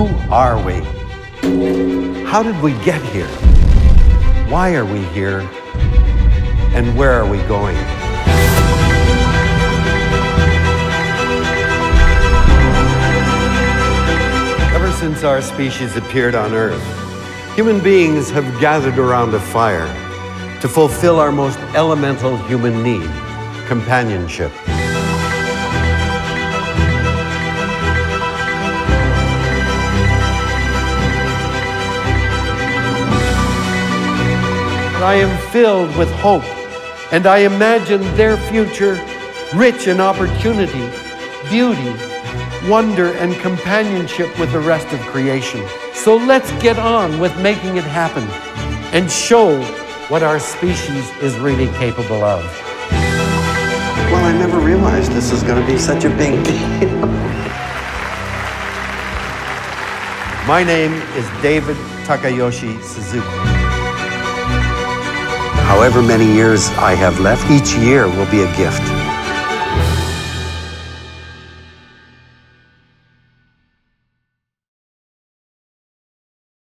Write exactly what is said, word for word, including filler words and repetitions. Who are we? How did we get here? Why are we here? And where are we going? Ever since our species appeared on Earth, human beings have gathered around a fire to fulfill our most elemental human need, companionship. I am filled with hope, and I imagine their future rich in opportunity, beauty, wonder, and companionship with the rest of creation. So let's get on with making it happen and show what our species is really capable of. Well, I never realized this is going to be such a big deal. My name is David Takayoshi Suzuki. However many years I have left, each year will be a gift.